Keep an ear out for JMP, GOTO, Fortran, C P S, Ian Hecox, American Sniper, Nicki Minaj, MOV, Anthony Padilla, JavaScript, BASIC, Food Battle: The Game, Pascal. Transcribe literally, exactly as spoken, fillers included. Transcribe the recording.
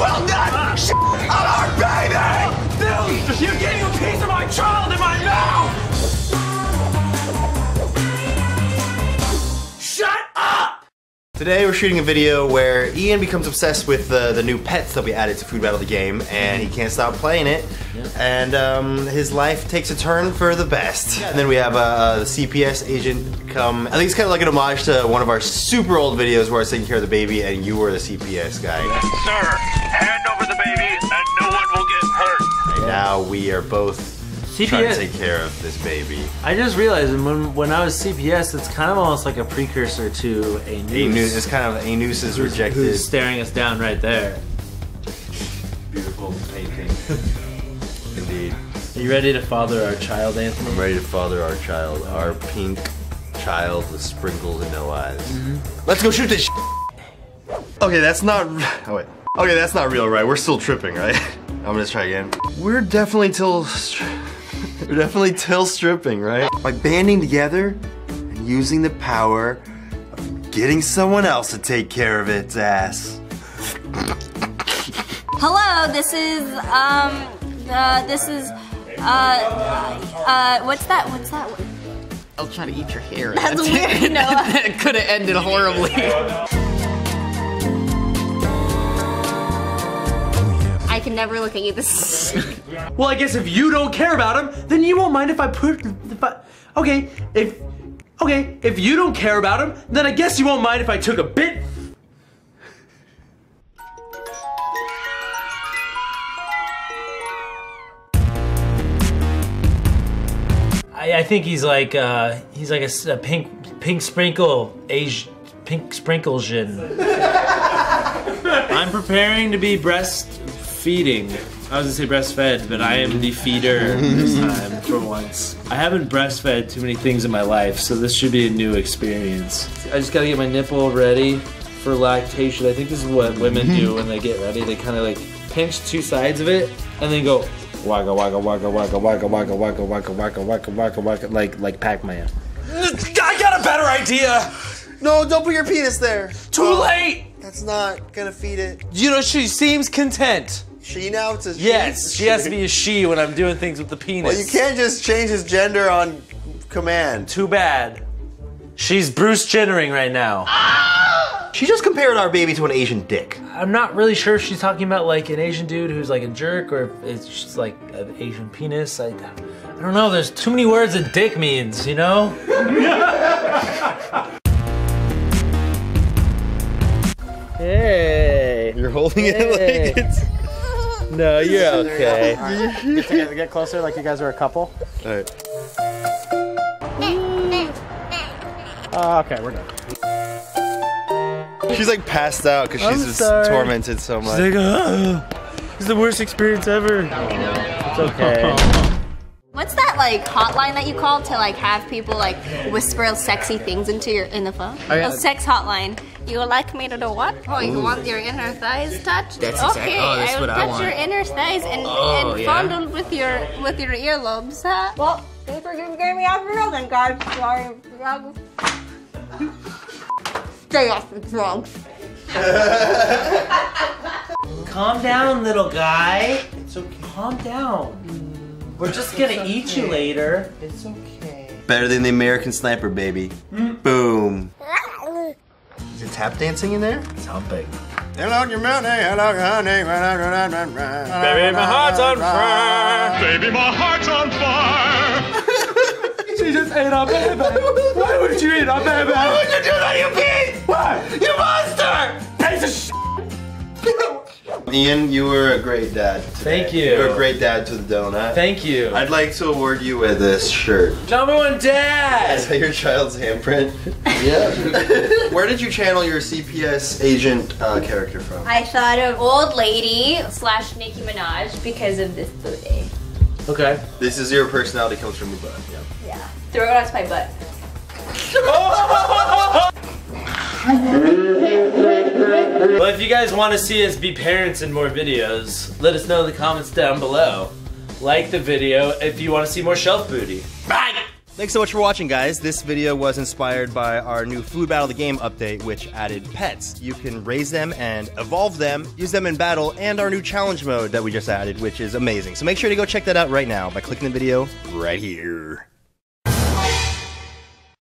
will not ah. shit on our baby! Dude, you gave a piece of my child in my mouth! Shut up! Today we're shooting a video where Ian becomes obsessed with uh, the new pets that we added to Food Battle: The Game, and he can't stop playing it. Yeah. And um, his life takes a turn for the best. Yeah. And then we have uh, the C P S agent come. I think it's kind of like an homage to one of our super old videos where I was taking care of the baby and you were the C P S guy. Yes, sir. Hand over the baby and no one will get hurt. And now we are both C P S. Trying to take care of this baby. I just realized when when I was C P S, it's kind of almost like a precursor to a noose. A noose it's kind of a noose is who's, rejected. Who's staring us down right there. Beautiful painting. Indeed. Are you ready to father our child, Anthony? I'm ready to father our child, our pink child with sprinkles and no eyes. Mm-hmm. Let's go shoot this shit. Okay, that's not. Oh wait. Okay, that's not real, right? We're still tripping, right? I'm gonna try again. We're definitely till. We're definitely till stripping, right? By banding together and using the power of getting someone else to take care of its ass. Hello, this is um. Uh, this is, uh, uh, uh, what's that, what's that? I'll try to eat your hair. That's weird, Noah. That could have ended horribly. I can never look at you this. Well, I guess if you don't care about him, then you won't mind if I put, if I, okay, if, okay, if you don't care about him, then I guess you won't mind if I took a bit. I think he's like uh, he's like a, a pink pink sprinkle Asian pink sprinklesion. I'm preparing to be breastfeeding. I was gonna say breastfed, but I am the feeder this time for once. I haven't breastfed too many things in my life, so this should be a new experience. I just gotta get my nipple ready for lactation. I think this is what women do when they get ready. They kind of like pinch two sides of it and then go. Waka waka waka waka waka waka waka waka waka waka waka waka like like Pac-Man. I got a better idea. No, don't put your penis there. Too late. That's not gonna feed it. You know, she seems content. She now it's a she. Yes, she has to be a she when I'm doing things with the penis. Well, you can't just change his gender on command. Too bad. She's Bruce Jennering right now. She just compared our baby to an Asian dick. I'm not really sure if she's talking about like an Asian dude who's like a jerk or if it's just like an Asian penis. I, I don't know, there's too many words that dick means, you know? Hey. You're holding hey. It like it's... No, you're okay. All right. Get together, get closer like you guys are a couple. All right. Uh, okay, we're done. She's like passed out because she's just sorry. Tormented so much. She's like, oh, this is the worst experience ever. It's okay. What's that like hotline that you call to like have people like whisper sexy things into your in the phone? A oh, sex hotline. You would like me to do what? Oh, you Ooh. Want your inner thighs touched? That's okay, exactly. Oh, that's I will what touch I want. Your inner thighs and, oh, and yeah. Fondle with your with your earlobes. Huh? Well, thanks for giving me off the road and God, sorry. Stay off the drugs. Calm down, little guy. It's okay. Calm down. Mm, We're just gonna okay. eat you later. It's okay. Better than the American Sniper, baby. Mm. Boom. Is it tap dancing in there? Something. Hello, your mountain. Hello, honey. Baby, my heart's on fire. Baby, my heart's on fire. She just ate our baby. Why would you eat our baby? Why would you do that, you pig? Why? You monster! Piece of shit! Ian, you were a great dad today. Thank you. You were a great dad to the donut. Thank you. I'd like to award you with this shirt. Number one dad! Is that your child's handprint? Yeah. Where did you channel your C P S agent uh, character from? I thought of old lady slash Nicki Minaj because of this booty. Okay. This is your personality comes from your butt. Yeah. Yeah. Throw it out my butt. Oh! Well, if you guys want to see us be parents in more videos, let us know in the comments down below. Like the video if you want to see more shelf booty. Bye! Thanks so much for watching, guys. This video was inspired by our new Food Battle: The Game update, which added pets. You can raise them and evolve them, use them in battle, and our new challenge mode that we just added, which is amazing. So make sure to go check that out right now by clicking the video right here.